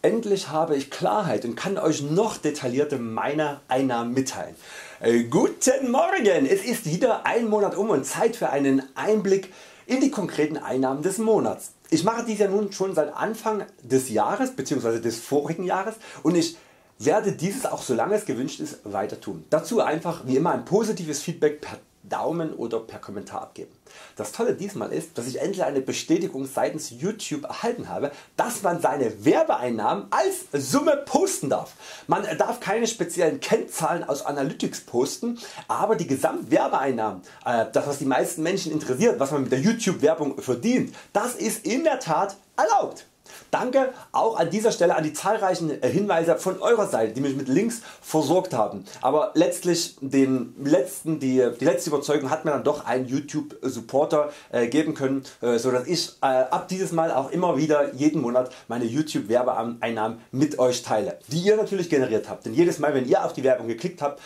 Endlich habe ich Klarheit und kann Euch noch detaillierter meine Einnahmen mitteilen. Guten Morgen! Es ist wieder ein Monat um und Zeit für einen Einblick in die konkreten Einnahmen des Monats. Ich mache dies ja nun schon seit Anfang des Jahres bzw. des vorigen Jahres und ich werde dieses auch solange es gewünscht ist weiter tun. Dazu einfach wie immer ein positives Feedback per Daumen oder per Kommentar abgeben. Das Tolle diesmal ist, dass ich endlich eine Bestätigung seitens YouTube erhalten habe, dass man seine Werbeeinnahmen als Summe posten darf. Man darf keine speziellen Kennzahlen aus Analytics posten, aber die Gesamtwerbeeinnahmen, das was die meisten Menschen interessiert, was man mit der YouTube Werbung verdient, das ist in der Tat erlaubt. Danke auch an dieser Stelle an die zahlreichen Hinweise von eurer Seite, die mich mit Links versorgt haben, aber letztlich die letzte Überzeugung hat mir dann doch ein YouTube Supporter geben können, so dass ich ab dieses Mal auch immer wieder jeden Monat meine YouTube Werbeeinnahmen mit Euch teile, die ihr natürlich generiert habt, denn jedes Mal wenn ihr auf die Werbung geklickt habt,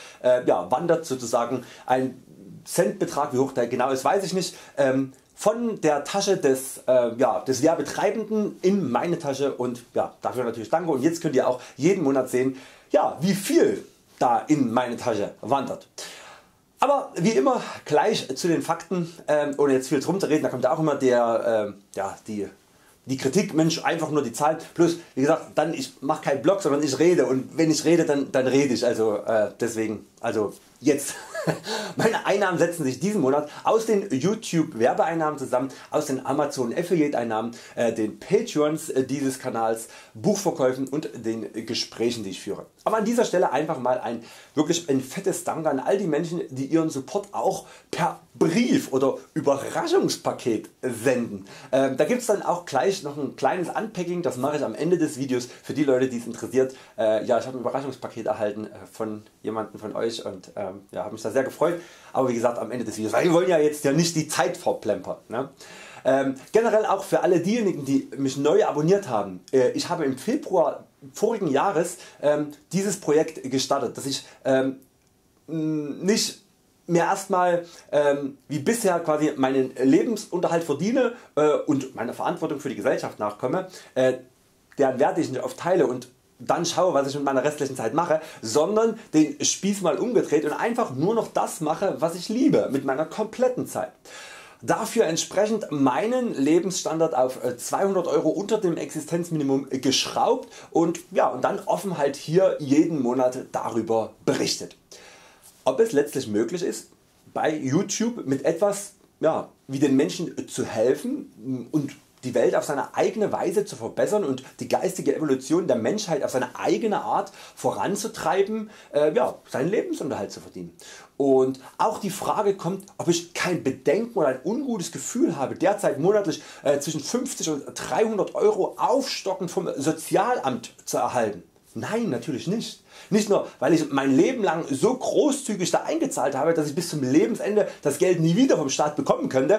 wandert sozusagen ein Centbetrag, wie hoch der genau ist weiß ich nicht, von der Tasche des Werbetreibenden in meine Tasche und dafür natürlich danke, und jetzt könnt ihr auch jeden Monat sehen, wie viel da in meine Tasche wandert. Aber wie immer gleich zu den Fakten, ohne jetzt viel drum zu reden, da kommt auch immer der, die Kritik, Mensch einfach nur die Zahlen, plus wie gesagt, dann ich mache keinen Blog, sondern ich rede, und wenn ich rede, dann rede ich, also deswegen, also jetzt. Meine Einnahmen setzen sich diesen Monat aus den YouTube Werbeeinnahmen zusammen, aus den Amazon Affiliate Einnahmen, den Patreons dieses Kanals, Buchverkäufen und den Gesprächen die ich führe. Aber an dieser Stelle einfach mal wirklich ein fettes Dank an all die Menschen die ihren Support auch per Brief oder Überraschungspaket senden. Da gibt es dann auch gleich noch ein kleines Unpacking, das mache ich am Ende des Videos für die Leute die es interessiert. Ich habe ein Überraschungspaket erhalten von jemandem von Euch und habe mich da sehr gefreut, aber wie gesagt am Ende des Videos, weil wir wollen ja jetzt nicht die Zeit verplempern. Ne? Generell auch für alle diejenigen die mich neu abonniert haben, ich habe im Februar vorigen Jahres dieses Projekt gestartet, dass ich nicht mehr erstmal wie bisher quasi meinen Lebensunterhalt verdiene und meiner Verantwortung für die Gesellschaft nachkomme, deren Werte ich nicht oft teile und dann schaue was ich mit meiner restlichen Zeit mache, sondern den Spieß mal umgedreht und einfach nur noch das mache was ich liebe mit meiner kompletten Zeit. Dafür entsprechend meinen Lebensstandard auf 200 € unter dem Existenzminimum geschraubt und, dann offen halt hier jeden Monat darüber berichtet. Ob es letztlich möglich ist bei YouTube mit etwas wie den Menschen zu helfen und die Welt auf seine eigene Weise zu verbessern und die geistige Evolution der Menschheit auf seine eigene Art voranzutreiben, seinen Lebensunterhalt zu verdienen. Und auch die Frage kommt, ob ich kein Bedenken oder ein ungutes Gefühl habe, derzeit monatlich zwischen 50 und 300 € aufstockend vom Sozialamt zu erhalten. Nein, natürlich nicht. Nicht nur weil ich mein Leben lang so großzügig da eingezahlt habe, dass ich bis zum Lebensende das Geld nie wieder vom Staat bekommen könnte,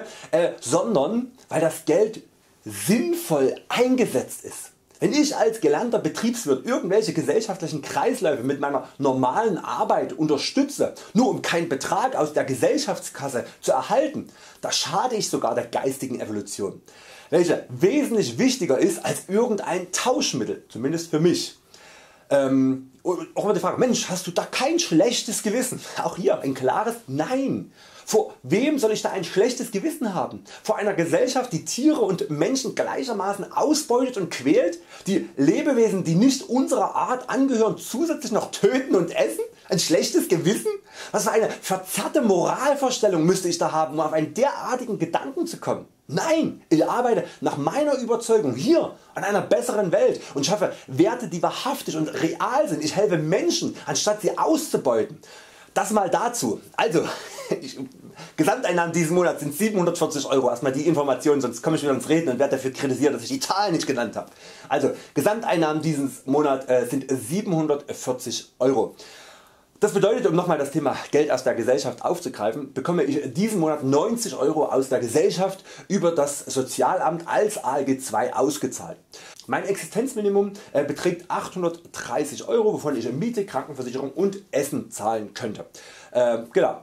sondern weil das Geld sinnvoll eingesetzt ist. Wenn ich als gelernter Betriebswirt irgendwelche gesellschaftlichen Kreisläufe mit meiner normalen Arbeit unterstütze, nur um keinen Betrag aus der Gesellschaftskasse zu erhalten, da schade ich sogar der geistigen Evolution, welche wesentlich wichtiger ist als irgendein Tauschmittel, zumindest für mich. Auch immer die Frage, Mensch, hast du da kein schlechtes Gewissen? Auch hier ein klares Nein. Vor wem soll ich da ein schlechtes Gewissen haben? Vor einer Gesellschaft die Tiere und Menschen gleichermaßen ausbeutet und quält? Die Lebewesen die nicht unserer Art angehören zusätzlich noch töten und essen? Ein schlechtes Gewissen? Was für eine verzerrte Moralvorstellung müsste ich da haben um auf einen derartigen Gedanken zu kommen? Nein, ich arbeite nach meiner Überzeugung hier an einer besseren Welt und schaffe Werte die wahrhaftig und real sind. Ich helfe Menschen anstatt sie auszubeuten. Das mal dazu. Also Gesamteinnahmen dieses Monats sind 740 €. Erstmal die Informationen, sonst komme ich wieder ins Reden und werde dafür kritisiert, dass ich die Zahlen nicht genannt habe. Also Gesamteinnahmen dieses Monat sind 740 €. Das bedeutet, um nochmal das Thema Geld aus der Gesellschaft aufzugreifen, bekomme ich diesen Monat 90 € aus der Gesellschaft über das Sozialamt als ALG II ausgezahlt. Mein Existenzminimum beträgt 830 €, wovon ich Miete, Krankenversicherung und Essen zahlen könnte. Genau.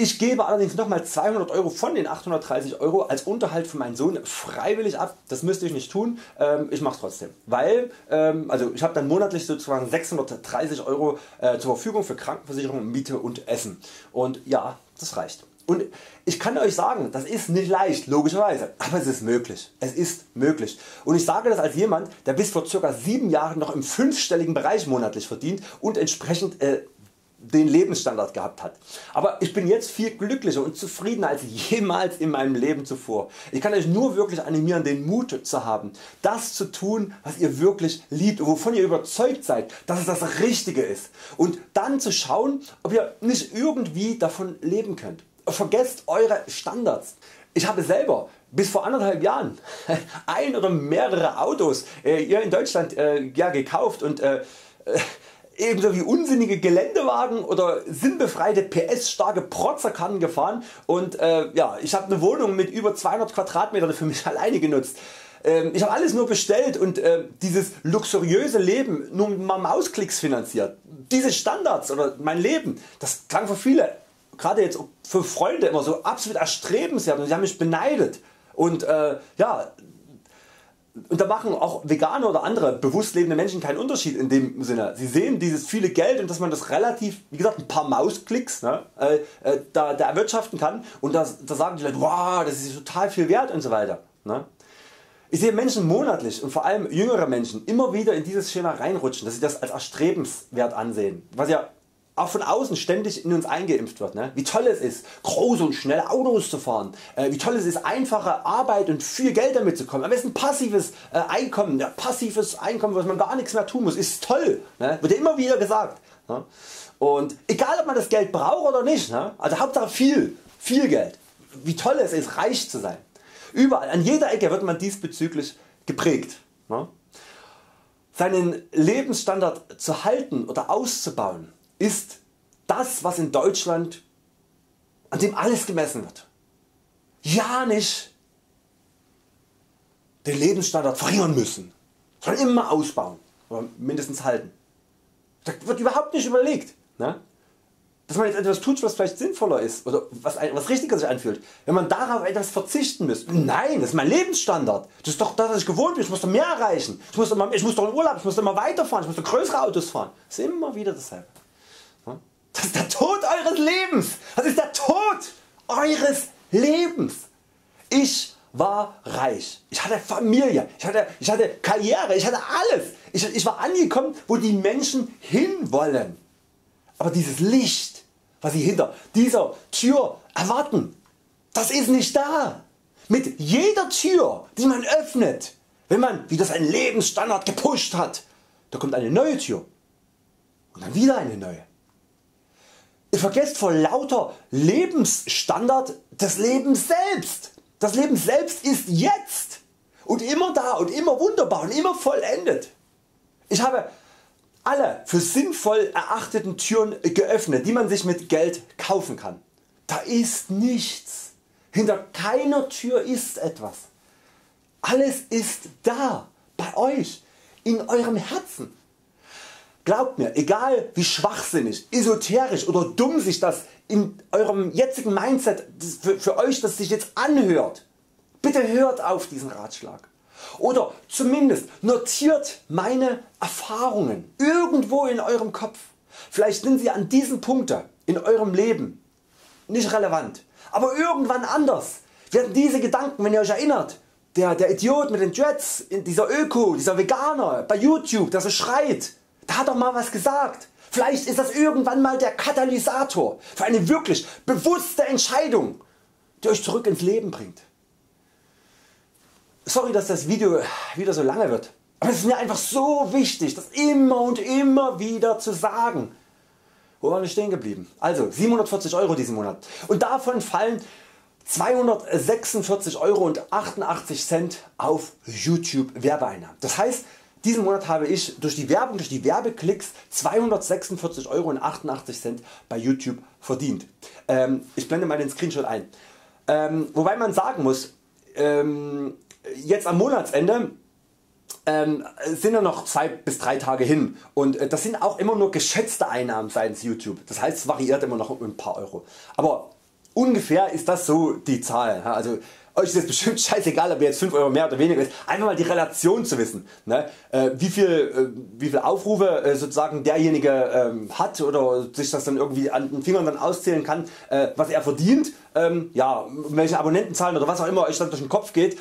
Ich gebe allerdings nochmal 200 Euro von den 830 Euro als Unterhalt für meinen Sohn freiwillig ab. Das müsste ich nicht tun, ich mache es trotzdem, weil also ich habe dann monatlich sozusagen 630 Euro zur Verfügung für Krankenversicherung, Miete und Essen, und ja, das reicht. Und ich kann euch sagen, das ist nicht leicht, logischerweise, aber es ist möglich. Es ist möglich. Und ich sage das als jemand, der bis vor ca. 7 Jahren noch im 5-stelligen Bereich monatlich verdient und entsprechend den Lebensstandard gehabt hat. Aber ich bin jetzt viel glücklicher und zufriedener als jemals in meinem Leben zuvor. Ich kann euch nur wirklich animieren, den Mut zu haben, das zu tun, was ihr wirklich liebt und wovon ihr überzeugt seid, dass es das Richtige ist, und dann zu schauen, ob ihr nicht irgendwie davon leben könnt. Vergesst eure Standards. Ich habe selber bis vor 1,5 Jahren ein oder mehrere Autos hier in Deutschland gekauft und ebenso wie unsinnige Geländewagen oder sinnbefreite PS-starke Protzerkannen gefahren, und ja, ich habe eine Wohnung mit über 200 Quadratmetern für mich alleine genutzt. Ich habe alles nur bestellt und dieses luxuriöse Leben nur mit Mausklicks finanziert. Diese Standards oder mein Leben, das klang für viele, gerade jetzt für Freunde, immer so absolut erstrebenswert, und sie haben mich beneidet. Und ja, und da machen auch Vegane oder andere bewusst lebende Menschen keinen Unterschied in dem Sinne. Sie sehen dieses viele Geld und dass man das relativ, wie gesagt, ein paar Mausklicks, ne, da erwirtschaften kann, und da sagen die Leute, wow, das ist total viel wert und so weiter, ne. Ich sehe Menschen monatlich, und vor allem jüngere Menschen, immer wieder in dieses Schema reinrutschen, dass sie das als erstrebenswert ansehen, was ja auch von außen ständig in uns eingeimpft wird, ne? Wie toll es ist, große und schnelle Autos zu fahren, wie toll es ist, einfache Arbeit und viel Geld damit zu kommen, am besten passives Einkommen, ja, passives Einkommen, was man gar nichts mehr tun muss, ist toll, ne? Wird ja immer wieder gesagt, ne? Und egal ob man das Geld braucht oder nicht, ne? Also Hauptsache viel Geld, wie toll es ist, reich zu sein. Überall, an jeder Ecke wird man diesbezüglich geprägt, ne? Seinen Lebensstandard zu halten oder auszubauen ist das, was in Deutschland, an dem alles gemessen wird. Ja, nicht den Lebensstandard verringern müssen, sondern immer ausbauen oder mindestens halten. Da wird überhaupt nicht überlegt, ne? Dass man jetzt etwas tut, was vielleicht sinnvoller ist oder was richtiger sich anfühlt. Wenn man darauf etwas verzichten müsste. Nein, das ist mein Lebensstandard. Das ist doch das, was ich gewohnt bin. Ich muss doch mehr erreichen. Ich muss doch in Urlaub, ich muss doch immer weiterfahren, ich muss doch größere Autos fahren. Das ist immer wieder dasselbe. Das ist der Tod eures Lebens. Das ist der Tod eures Lebens. Ich war reich. Ich hatte Familie. Ich hatte Karriere. Ich hatte alles. Ich war angekommen, wo die Menschen hinwollen. Aber dieses Licht, was sie hinter dieser Tür erwarten, das ist nicht da. Mit jeder Tür, die man öffnet, wenn man wieder seinen Lebensstandard gepusht hat, da kommt eine neue Tür und dann wieder eine neue. Ihr vergesst vor lauter Lebensstandard das Leben selbst. Das Leben selbst ist jetzt und immer da und immer wunderbar und immer vollendet. Ich habe alle für sinnvoll erachteten Türen geöffnet, die man sich mit Geld kaufen kann. Da ist nichts. Hinter keiner Tür ist etwas. Alles ist da, bei euch, in eurem Herzen. Glaubt mir, egal wie schwachsinnig, esoterisch oder dumm sich das in eurem jetzigen Mindset für euch, das sich jetzt anhört, bitte hört auf diesen Ratschlag. Oder zumindest notiert meine Erfahrungen irgendwo in eurem Kopf. Vielleicht sind sie an diesen Punkten in eurem Leben nicht relevant, aber irgendwann anders werden diese Gedanken, wenn ihr euch erinnert, der Idiot mit den Dreads, dieser Öko, dieser Veganer bei YouTube, der so schreit, der hat doch mal was gesagt. Vielleicht ist das irgendwann mal der Katalysator für eine wirklich bewusste Entscheidung, die euch zurück ins Leben bringt. Sorry, dass das Video wieder so lange wird, aber es ist mir einfach so wichtig, das immer und immer wieder zu sagen. Wo waren wir stehen geblieben? Also 740 Euro diesen Monat, und davon fallen 246,88 € auf YouTube Werbeeinnahmen. Das heißt, diesen Monat habe ich durch die Werbung, durch die Werbeklicks 246,88 € bei YouTube verdient. Ich blende mal den Screenshot ein. Wobei man sagen muss, jetzt am Monatsende sind ja noch 2 bis 3 Tage hin, und das sind auch immer nur geschätzte Einnahmen seitens YouTube. Das heißt, es variiert immer noch um ein paar Euro. Aber ungefähr ist das so die Zahl. Also euch ist jetzt bestimmt scheißegal, ob ihr jetzt 5 Euro mehr oder weniger ist, einfach mal die Relation zu wissen, ne? Wie viel Aufrufe sozusagen derjenige hat oder sich das dann irgendwie an den Fingern dann auszählen kann, was er verdient, ja, welche Abonnentenzahlen oder was auch immer euch dann durch den Kopf geht,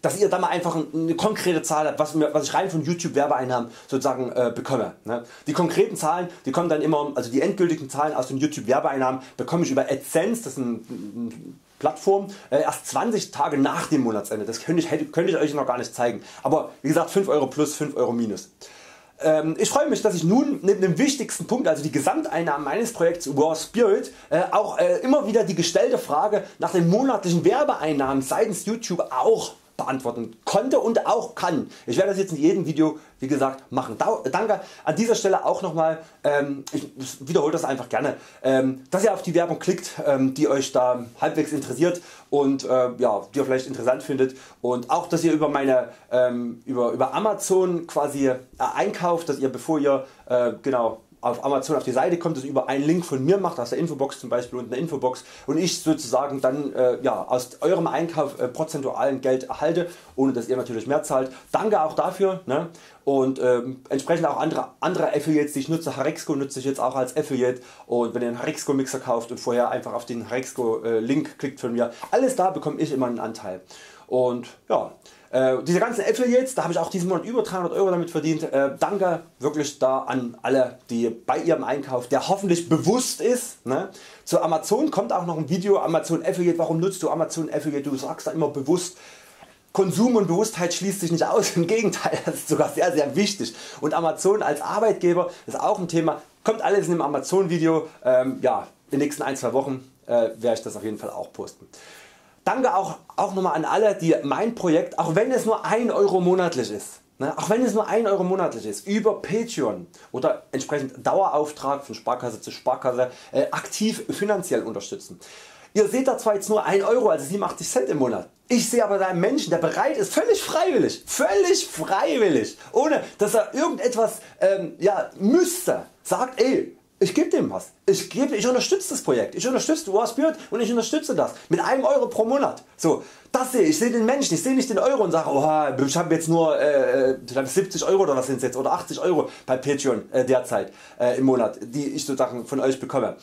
dass ihr da mal einfach eine konkrete Zahl habt, was ich rein von YouTube Werbeeinnahmen sozusagen bekomme, ne? Die konkreten Zahlen, die kommen dann immer, also die endgültigen Zahlen aus den YouTube Werbeeinnahmen bekomme ich über AdSense, das ist ein Plattform, erst 20 Tage nach dem Monatsende. Das könnte ich euch noch gar nicht zeigen. Aber wie gesagt, 5 Euro plus, 5 Euro minus. Ich freue mich, dass ich nun mit dem wichtigsten Punkt, also die Gesamteinnahmen meines Projekts Raw Spirit, auch immer wieder die gestellte Frage nach den monatlichen Werbeeinnahmen seitens YouTube auch beantworten konnte und auch kann. Ich werde das jetzt in jedem Video wie gesagt machen. Danke an dieser Stelle auch nochmal, ich wiederhole das einfach gerne, dass ihr auf die Werbung klickt, die euch da halbwegs interessiert und ja, die ihr vielleicht interessant findet, und auch dass ihr über meine über Amazon quasi einkauft, dass ihr, bevor ihr genau auf Amazon auf die Seite kommt, das über einen Link von mir macht, aus der Infobox zum Beispiel, unten in der Infobox, und ich sozusagen dann ja, aus eurem Einkauf prozentualen Geld erhalte, ohne dass ihr natürlich mehr zahlt. Danke auch dafür, ne? Und entsprechend auch andere Affiliates, die ich nutze. Harrexco nutze ich jetzt auch als Affiliate, und wenn ihr einen Harrexco Mixer kauft und vorher einfach auf den Harrexco Link klickt von mir, alles da bekomme ich immer einen Anteil. Und ja, diese ganzen Affiliates, da habe ich auch diesen Monat über 300 Euro damit verdient. Danke wirklich da an alle, die bei ihrem Einkauf, der hoffentlich bewusst ist, ne? Zu Amazon kommt auch noch ein Video, Amazon Affiliate, warum nutzt du Amazon Affiliate, du sagst da immer bewusst. Konsum und Bewusstheit schließt sich nicht aus, im Gegenteil, das ist sogar sehr sehr wichtig, und Amazon als Arbeitgeber ist auch ein Thema, kommt alles in dem Amazon Video, ja, in den nächsten 1-2 Wochen werde ich das auf jeden Fall auch posten. Danke auch nochmal an alle, die mein Projekt, auch wenn es nur 1 Euro monatlich ist, ne, auch wenn es nur 1 Euro monatlich ist, über Patreon oder entsprechend Dauerauftrag von Sparkasse zu Sparkasse aktiv finanziell unterstützen. Ihr seht da zwar jetzt nur 1 Euro, also 87 Cent im Monat. Ich sehe aber da einen Menschen, der bereit ist, völlig freiwillig, ohne dass er irgendetwas ja, müsste, sagt, ey, ich gebe dem was, ich unterstütze das Projekt, ich unterstütze Raw Spirit und ich unterstütze das mit 1 Euro pro Monat. So, das sehe ich, sehe den Menschen, ich sehe nicht den Euro und sage, oha, ich habe jetzt nur 70 Euro oder was sind jetzt, oder 80 Euro bei Patreon derzeit im Monat, die ich sozusagen von euch bekomme,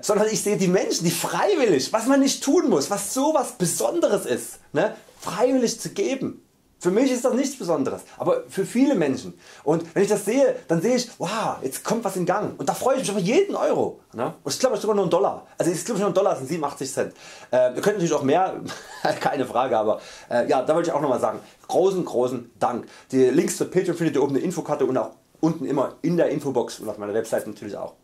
sondern ich sehe die Menschen, die freiwillig, was man nicht tun muss, was sowas Besonderes ist, ne, freiwillig zu geben. Für mich ist das nichts Besonderes, aber für viele Menschen, und wenn ich das sehe, dann sehe ich, wow, jetzt kommt was in Gang, und da freue ich mich über jeden Euro, ne? Und ich glaube sogar nur einen Dollar, also ich glaube nur einen Dollar sind 87 Cent, ihr könnt natürlich auch mehr, keine Frage, aber ja, da wollte ich auch nochmal sagen, großen Dank. Die Links zu Patreon findet ihr oben in der Infokarte und auch unten immer in der Infobox und auf meiner Website natürlich auch.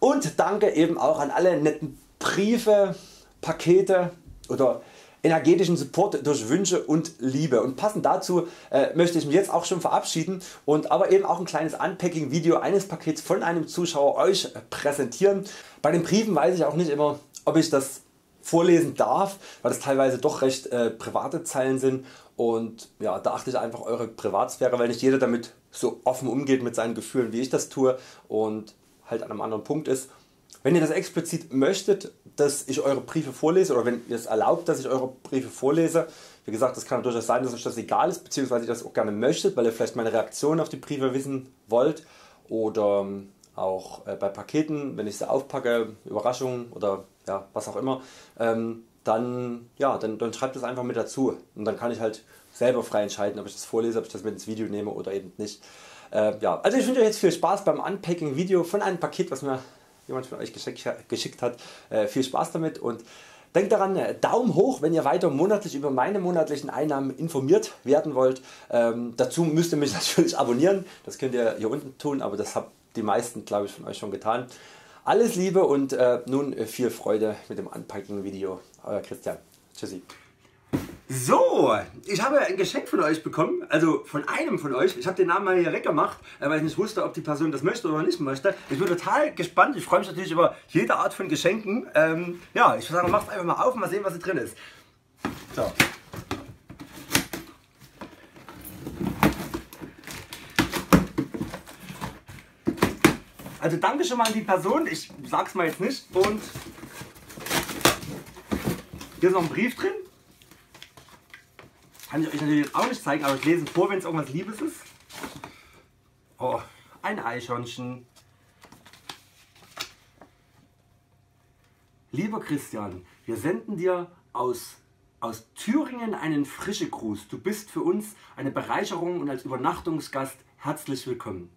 Und danke eben auch an alle netten Briefe, Pakete oder energetischen Support durch Wünsche und Liebe, und passend dazu möchte ich mich jetzt auch schon verabschieden und aber eben auch ein kleines Unpacking Video eines Pakets von einem Zuschauer euch präsentieren. Bei den Briefen weiß ich auch nicht immer, ob ich das vorlesen darf, weil das teilweise doch recht private Zeilen sind, und ja, da achte ich einfach eure Privatsphäre, weil nicht jeder damit so offen umgeht mit seinen Gefühlen, wie ich das tue, und halt an einem anderen Punkt ist. Wenn ihr das explizit möchtet, dass ich eure Briefe vorlese, oder wenn ihr es erlaubt, dass ich eure Briefe vorlese, wie gesagt, das kann durchaus sein, dass euch das egal ist, beziehungsweise ihr das auch gerne möchtet, weil ihr vielleicht meine Reaktion auf die Briefe wissen wollt, oder auch bei Paketen, wenn ich sie aufpacke, Überraschungen oder ja, was auch immer, dann schreibt das einfach mit dazu, und dann kann ich halt selber frei entscheiden, ob ich das vorlese, ob ich das mit ins Video nehme oder eben nicht. Ja. Also ich wünsche euch jetzt viel Spaß beim Unpacking Video von einem Paket, was mir jemand von euch geschickt hat. Viel Spaß damit, und denkt daran, Daumen hoch, wenn ihr weiter monatlich über meine monatlichen Einnahmen informiert werden wollt. Dazu müsst ihr mich natürlich abonnieren, das könnt ihr hier unten tun, aber das haben die meisten, glaube ich, von euch schon getan. Alles Liebe und nun viel Freude mit dem Unpacking Video. Euer Christian. Tschüssi. So, ich habe ein Geschenk von euch bekommen, also von einem von euch. Ich habe den Namen mal hier weggemacht, weil ich nicht wusste, ob die Person das möchte oder nicht möchte. Ich bin total gespannt, ich freue mich natürlich über jede Art von Geschenken. Ja, ich würde sagen, macht einfach mal auf, mal sehen, was hier drin ist. So. Also danke schon mal an die Person, ich sag's mal jetzt nicht, und Hier ist noch ein Brief drin. Kann ich euch natürlich jetzt auch nicht zeigen, aber ich lese vor, wenn es irgendwas Liebes ist. Oh, ein Eichhörnchen. Lieber Christian, wir senden dir aus Thüringen einen frischen Gruß. Du bist für uns eine Bereicherung und als Übernachtungsgast herzlich willkommen.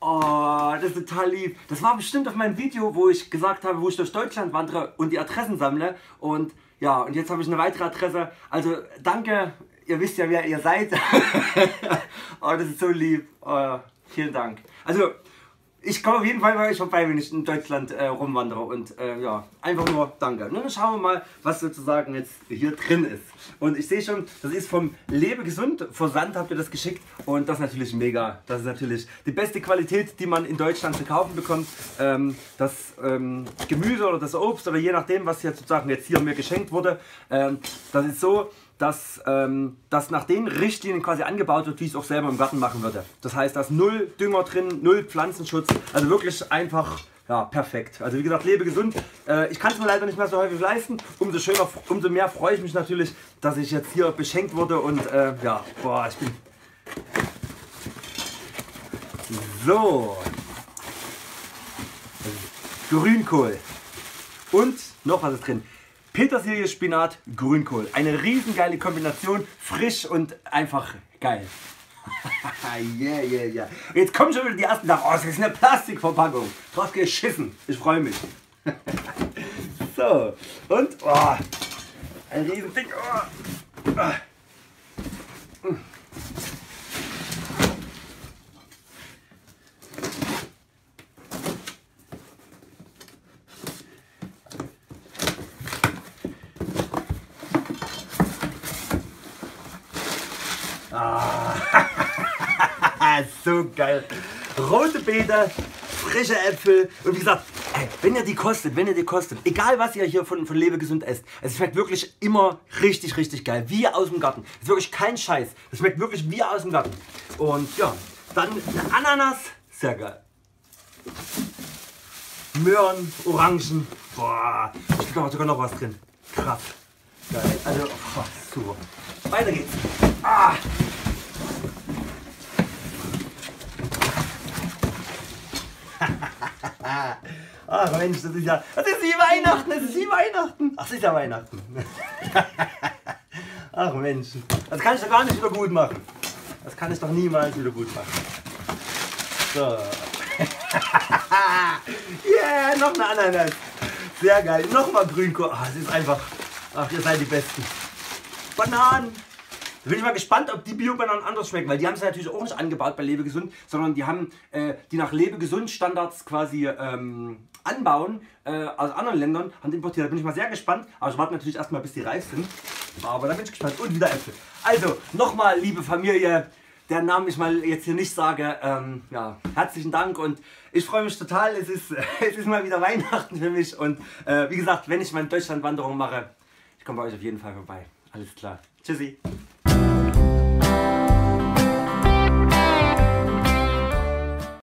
Oh, das ist total lieb. Das war bestimmt auf meinem Video, wo ich gesagt habe, wo ich durch Deutschland wandere und die Adressen sammle. Und ja, und jetzt habe ich eine weitere Adresse. Also danke, ihr wisst ja, wer ihr seid. Oh, das ist so lieb. Oh, vielen Dank. Also ich komme auf jeden Fall bei euch vorbei, wenn ich in Deutschland rumwandere. Und ja, einfach nur danke. Nun schauen wir mal, was sozusagen jetzt hier drin ist. Und ich sehe schon, das ist vom Lebe gesund Versand, habt ihr das geschickt. Und das ist natürlich mega. Das ist natürlich die beste Qualität, die man in Deutschland zu kaufen bekommt. Das Gemüse oder das Obst oder je nachdem, was jetzt sozusagen jetzt hier mir geschenkt wurde. Das ist so, dass das nach den Richtlinien quasi angebaut wird, wie ich es auch selber im Garten machen würde. Das heißt, da ist 0 Dünger drin, 0 Pflanzenschutz. Also wirklich einfach, ja, perfekt. Also wie gesagt, lebe gesund. Ich kann es mir leider nicht mehr so häufig leisten. Umso schöner, umso mehr freue ich mich natürlich, dass ich jetzt hier beschenkt wurde. Und ja, boah, ich bin... So. Grünkohl. Und noch was ist drin. Petersilie, Spinat, Grünkohl. Eine riesengeile Kombination, frisch und einfach geil. Yeah, yeah, yeah. Jetzt kommen schon wieder die ersten Sachen. Oh, das ist eine Plastikverpackung. Drauf geschissen. Ich freue mich. So, und oh, ein riesen Ding. Oh. So geil. Rote Beete, frische Äpfel und wie gesagt, wenn ihr die kostet, egal was ihr hier von Lebe gesund esst, es schmeckt wirklich immer richtig, richtig geil. Wie aus dem Garten. Das ist wirklich kein Scheiß. Es schmeckt wirklich wie aus dem Garten. Und ja, dann eine Ananas, sehr geil. Möhren, Orangen, boah, ich glaube sogar noch was drin. Krass. Geil. Also, oh, super. Weiter geht's. Ah. Ach Mensch, das ist wie Weihnachten, das ist wie Weihnachten. Ach, das ist ja Weihnachten. Ach Mensch, das kann ich doch gar nicht wieder gut machen. Das kann ich doch niemals wieder gut machen. So. Yeah, noch eine Ananas. Sehr geil, nochmal Grünkohl. Ach, es ist einfach, ach, ihr seid die Besten. Bananen. Da bin ich mal gespannt, ob die Bio-Bananen anders schmecken, weil die haben es ja natürlich auch nicht angebaut bei Lebe gesund, sondern die haben die nach Lebe gesund Standards quasi anbauen aus anderen Ländern, haben importiert. Da bin ich mal sehr gespannt, aber ich warte natürlich erstmal, bis die reif sind. Aber da bin ich gespannt. Und wieder Äpfel. Also nochmal, liebe Familie, deren Namen ich mal jetzt hier nicht sage, ja, herzlichen Dank und ich freue mich total. Es ist mal wieder Weihnachten für mich und wie gesagt, wenn ich meine Deutschlandwanderung mache, ich komme bei euch auf jeden Fall vorbei. Alles klar. Tschüssi.